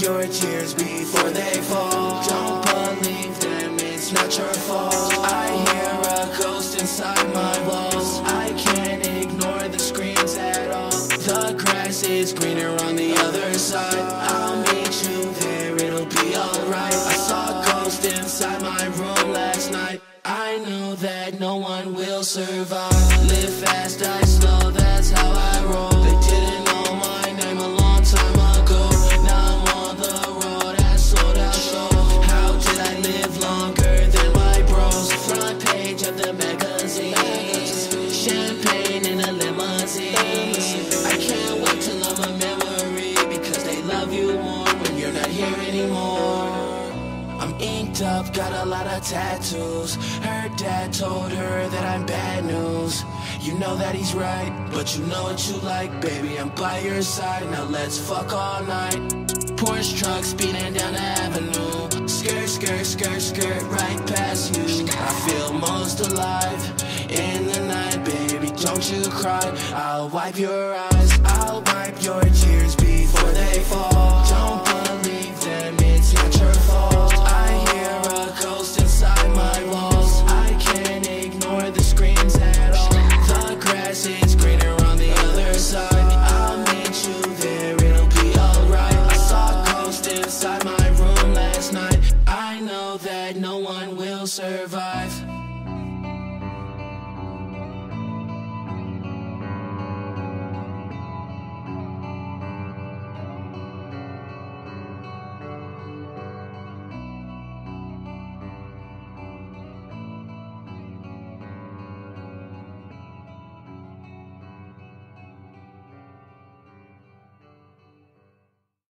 your tears before they fall. Don't believe them, it's not your fault. I hear a ghost inside my walls. I can't ignore the screams at all. The grass is greener on the other side. I'll meet you there, it'll be alright. I saw a ghost inside my room last night. I know that no one will survive. Live fast, die slow, that's how I roll. They didn't know my name alone. Up, got a lot of tattoos. Her dad told her that I'm bad news. You know that he's right, but you know what you like. Baby, I'm by your side, now let's fuck all night. Porsche truck speeding down the avenue. Skirt, skirt, skirt, skirt, right past you. I feel most alive in the night. Baby, don't you cry, I'll wipe your eyes. I'll wipe your tears before they fall. Don't believe them, it's not your fault. Survive.